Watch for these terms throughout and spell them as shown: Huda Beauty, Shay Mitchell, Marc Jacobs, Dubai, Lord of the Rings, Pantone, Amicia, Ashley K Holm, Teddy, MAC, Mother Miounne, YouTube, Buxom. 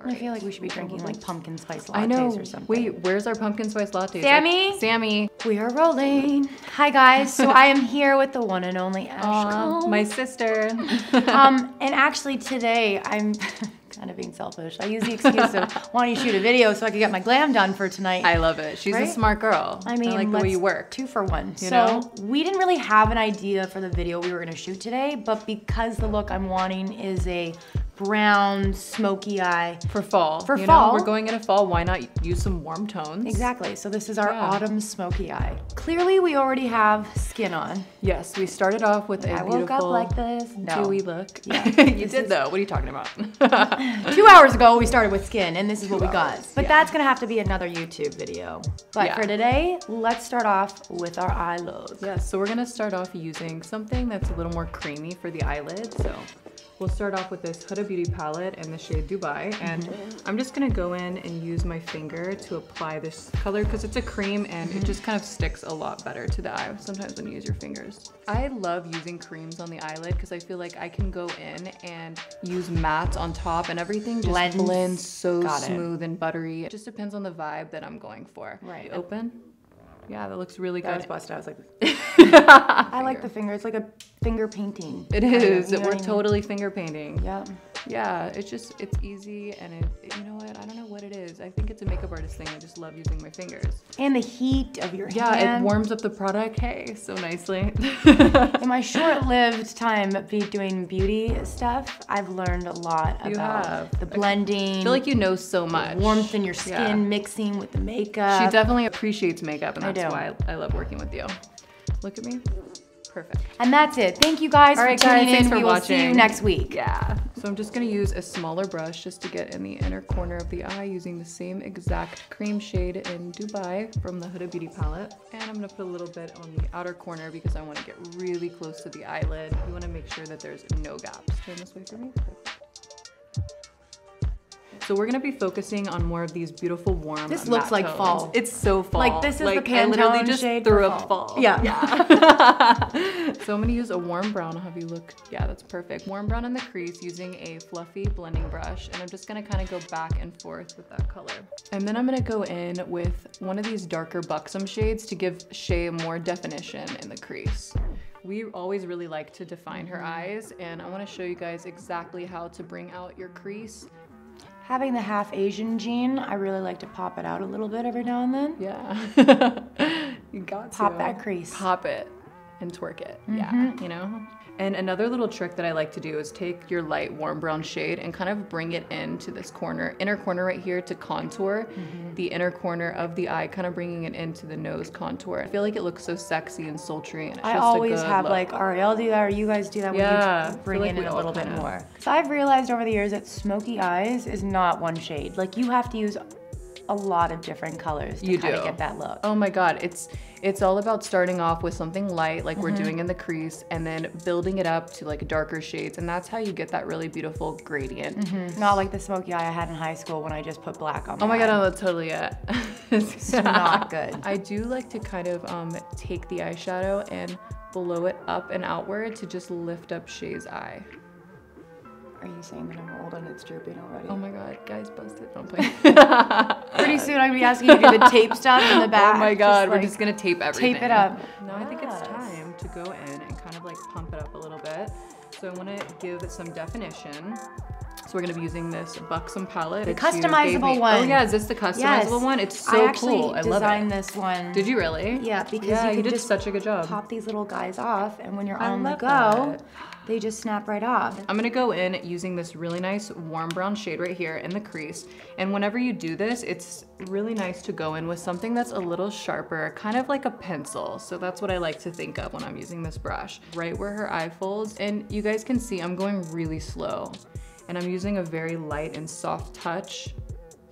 Right. I feel like we should be drinking like pumpkin spice lattes or something. Wait, where's our pumpkin spice lattes? Sammy? Like, Sammy. We are rolling. Hi guys, so I am here with the one and only Ash. My sister. And actually today I'm kind of being selfish. I use the excuse of wanting to shoot a video so I could get my glam done for tonight. I love it. She's a smart girl. I mean, I like the way you work. 2 for 1. You know? We didn't really have an idea for the video we were gonna shoot today, but because the look I'm wanting is a brown, smoky eye. For fall. For fall. We're going into fall, why not use some warm tones? Exactly, so this is our autumn smoky eye. Clearly we already have skin on. Yes, we started off with a beautiful... I woke up like this. Dewy look. Yeah. You did though, what are you talking about? 2 hours ago we started with skin and this is what we got. But that's gonna have to be another YouTube video. But for today, let's start off with our eye look. Yes, so we're gonna start off using something that's a little more creamy for the eyelid, so. We'll start off with this Huda Beauty palette in the shade Dubai, and I'm just gonna go in and use my finger to apply this color because it's a cream and it just kind of sticks a lot better to the eye sometimes when you use your fingers. I love using creams on the eyelid because I feel like I can go in and use mattes on top and everything just blends so smooth and buttery. It just depends on the vibe that I'm going for. Right. Open. Yeah, that looks really good. That was busted. I was like, I like the finger. It's like a finger painting. It is. We're totally finger painting. Yeah. Yeah, it's just, it's easy and it, you know what? I don't know what it is. I think it's a makeup artist thing. I just love using my fingers. And the heat of your hand. Yeah, it warms up the product. Hey, so nicely. In my short-lived time doing beauty stuff, I've learned a lot about the blending. I feel like you know so much. Warmth in your skin, mixing with the makeup. She definitely appreciates makeup and that's why I love working with you. Look at me. Perfect. And that's it. Thank you guys for tuning in. We will see you next week. Yeah. So I'm just going to use a smaller brush just to get in the inner corner of the eye using the same exact cream shade in Dubai from the Huda Beauty palette. And I'm going to put a little bit on the outer corner because I want to get really close to the eyelid. We want to make sure that there's no gaps. Turn this way for me. Perfect. So we're gonna be focusing on more of these beautiful warm. This looks like fall. It's so fall. Like this is like, the Pantone shade. I literally just threw up fall. Yeah. So I'm gonna use a warm brown. I'll have you look. Yeah, that's perfect. Warm brown in the crease using a fluffy blending brush, and I'm just gonna kind of go back and forth with that color. And then I'm gonna go in with one of these darker Buxom shades to give Shay more definition in the crease. We always really like to define her eyes, and I want to show you guys exactly how to bring out your crease. Having the half Asian gene, I really like to pop it out a little bit every now and then. Yeah. You got to. Pop that crease. Pop it and twerk it. Yeah, you know? And another little trick that I like to do is take your light warm brown shade and kind of bring it into this corner, inner corner right here to contour the inner corner of the eye, kind of bringing it into the nose contour. I feel like it looks so sexy and sultry. And it's I always have a good look. Like Ariel do that or you guys do that when you bring in a little bit more. So I've realized over the years that smoky eyes is not one shade. Like you have to use a lot of different colors to kind of get that look. Oh my God, it's all about starting off with something light like we're doing in the crease and then building it up to like darker shades, and that's how you get that really beautiful gradient. Not like the smoky eye I had in high school when I just put black on my eye. God, no, that's totally it. It's not good. I do like to kind of take the eyeshadow and blow it up and outward to just lift up Shay's eye. Are you saying that I'm old and it's drooping already? Oh my God, guys, bust it. Don't play. Pretty soon I'm gonna be asking you to do the tape stuff in the back. Oh my God, just we're just gonna tape everything. Tape it up. No, I think it's time to go in and kind of like pump it up a little bit. So I wanna give it some definition. So we're gonna be using this Buxom palette. The customizable one. Oh yeah, is this the customizable one? It's so cool, I love it. I designed this one. Did you really? Yeah, because you did such a good job. Pop these little guys off and when you're on the go, they just snap right off. I'm gonna go in using this really nice warm brown shade right here in the crease. And whenever you do this, it's really nice to go in with something that's a little sharper, kind of like a pencil. So that's what I like to think of when I'm using this brush. Right where her eye folds. And you guys can see I'm going really slow. And I'm using a very light and soft touch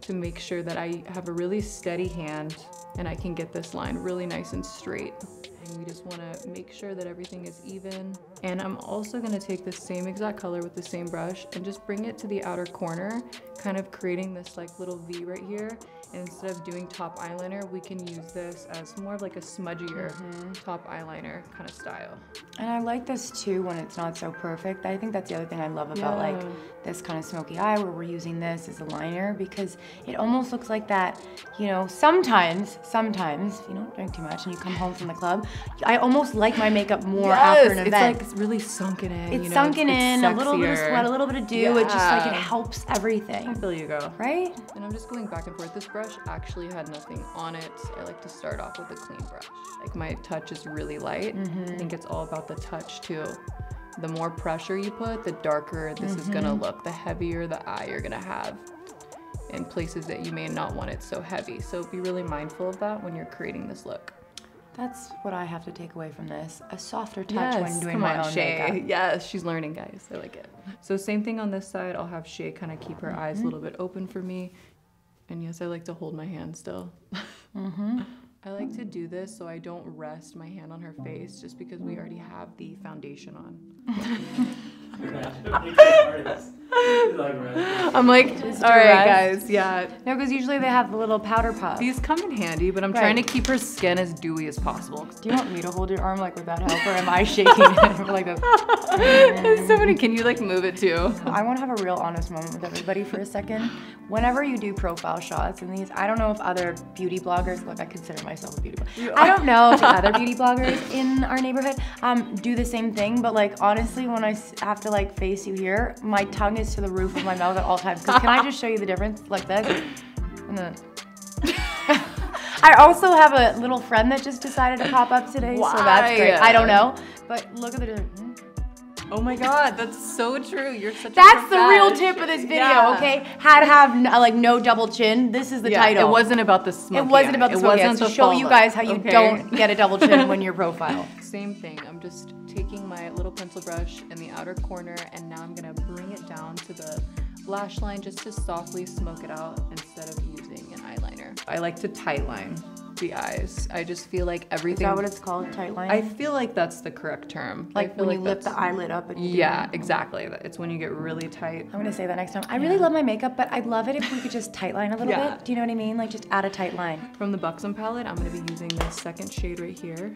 to make sure that I have a really steady hand and I can get this line really nice and straight. We just want to make sure that everything is even. And I'm also going to take the same exact color with the same brush and just bring it to the outer corner, kind of creating this like little V right here. And instead of doing top eyeliner, we can use this as more of like a smudgier top eyeliner kind of style. And I like this too when it's not so perfect. I think that's the other thing I love about like this kind of smoky eye where we're using this as a liner, because it almost looks like that, you know, sometimes, you don't drink too much and you come home from the club, I almost like my makeup more after an event. It's like really sunken in. It's sunken in, a little bit of sweat, a little bit of dew. It just like, it helps everything. I feel you go. Right? And I'm just going back and forth. This brush actually had nothing on it. I like to start off with a clean brush. Like my touch is really light. I think it's all about the touch too. The more pressure you put, the darker this is gonna look, the heavier the eye you're gonna have in places that you may not want it so heavy. So be really mindful of that when you're creating this look. That's what I have to take away from this. A softer touch when doing my own makeup. Yes, she's learning, guys. I like it. So same thing on this side. I'll have Shay kind of keep her eyes a little bit open for me. And yes, I like to hold my hand still. I like to do this so I don't rest my hand on her face just because we already have the foundation on. I'm like, all right guys, no, because usually they have the little powder puff. These come in handy, but I'm trying to keep her skin as dewy as possible. Do you want me to hold your arm like with that help, or am I shaking it like this? Can you like move it too? I want to have a real honest moment with everybody for a second. Whenever you do profile shots and these, I don't know if other beauty bloggers, look, I consider myself a beauty blogger. I don't know if other beauty bloggers in our neighborhood do the same thing, but like honestly, when I have to like face you here, my tongue is to the roof of my mouth at all times. Because can I just show you the difference? Like this, and then. I also have a little friend that just decided to pop up today, so that's great. I don't know, but look at the difference. Oh my God, that's so true. You're such a the real tip of this video, okay? How to have like no double chin. This is the title. It wasn't about the smoky. It wasn't about the smoky. It wasn't to show you guys how you don't get a double chin when you're profile. Same thing. I'm just taking my little pencil brush in the outer corner, and now I'm gonna bring it down to the lash line just to softly smoke it out instead of using an eyeliner. I like to tight line the eyes. I just feel like everything. Is that what it's called, tight line? I feel like that's the correct term. Like when you lift the eyelid up and you exactly. It's when you get really tight. I'm gonna say that next time. I really love my makeup, but I'd love it if we could just tight line a little bit. Do you know what I mean? Like just add a tight line. From the Buxom palette, I'm gonna be using the second shade right here.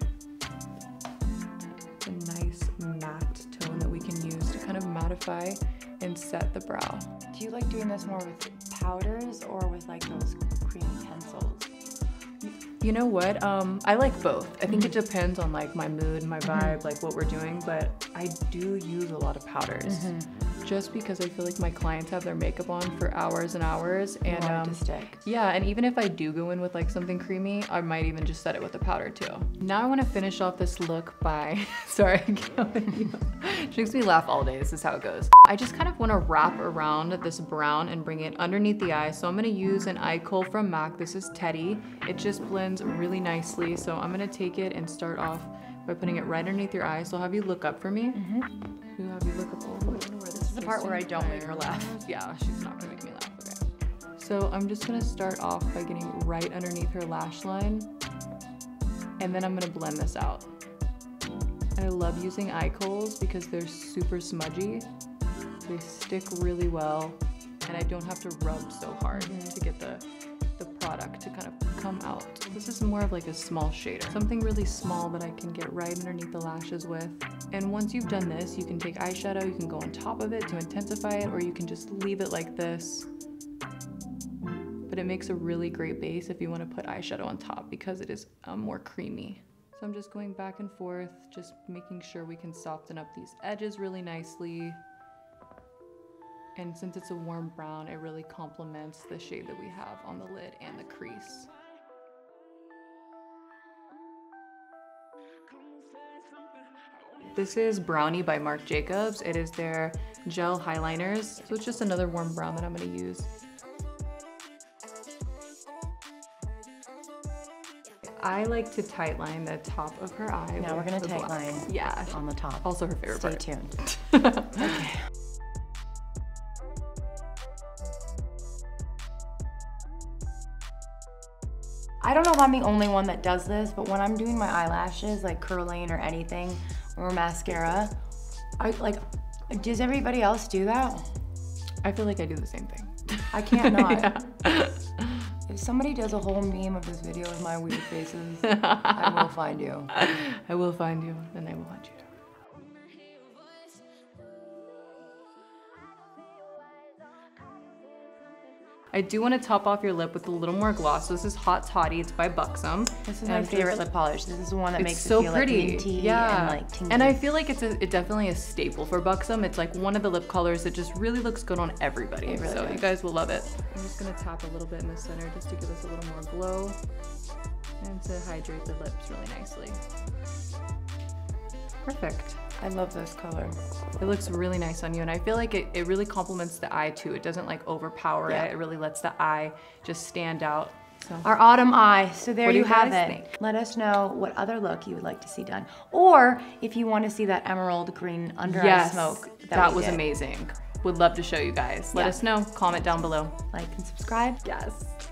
It's a nice matte tone that we can use to kind of mattify and set the brow. Do you like doing this more with powders or with like those creamy pencils? You know what? I like both. I think it depends on like my mood, my vibe, like what we're doing, but I do use a lot of powders just because I feel like my clients have their makeup on for hours and hours, and it to stick. And even if I do go in with like something creamy, I might even just set it with a powder too. Now I want to finish off this look by, sorry, she makes me laugh all day. This is how it goes. I just kind of want to wrap around this brown and bring it underneath the eye. So I'm going to use an eye coal from MAC. This is Teddy. It just blends really nicely. So I'm going to take it and start off by putting it right underneath your eye. So I'll have you look up for me. I'll have you look up. This is the part where I don't make her laugh. Yeah, she's not going to make me laugh. Okay. So I'm just going to start off by getting right underneath her lash line. And then I'm going to blend this out. I love using eye coals because they're super smudgy. They stick really well, and I don't have to rub so hard to get the product to kind of come out. This is more of like a small shader, something really small that I can get right underneath the lashes with. And once you've done this, you can take eyeshadow, you can go on top of it to intensify it, or you can just leave it like this. But it makes a really great base if you want to put eyeshadow on top because it is more creamy. So I'm just going back and forth, just making sure we can soften up these edges really nicely. And since it's a warm brown, it really complements the shade that we have on the lid and the crease. This is Brownie by Marc Jacobs. It is their gel highliners. So it's just another warm brown that I'm gonna use. I like to tightline the top of her eye. Now we're gonna tightline on the top. Also her favorite part. Stay tuned. Okay. I don't know if I'm the only one that does this, but when I'm doing my eyelashes, like curling or anything, or mascara, does everybody else do that? I feel like I do the same thing. I can't not. Yeah. If somebody does a whole meme of this video with my weird faces, I will find you. I will find you, and I will hunt you. I do want to top off your lip with a little more gloss. So this is Hot Toddy. It's by Buxom. This is my favorite lip polish. This is the one that makes it so feel pretty, like minty, yeah, and like tinky. And I feel like it's definitely a staple for Buxom. It's like one of the lip colors that just really looks good on everybody. Really so does. You guys will love it. I'm just gonna tap a little bit in the center just to give us a little more glow and to hydrate the lips really nicely. Perfect. I love this color. It looks really nice on you, and I feel like it really complements the eye too. It doesn't like overpower it. It really lets the eye just stand out. So. Our autumn eye, so there you have it. Think? Let us know what other look you would like to see done. Or if you want to see that emerald green under eye smoke. That was amazing. Would love to show you guys. Let us know, comment down below. Like and subscribe. Yes.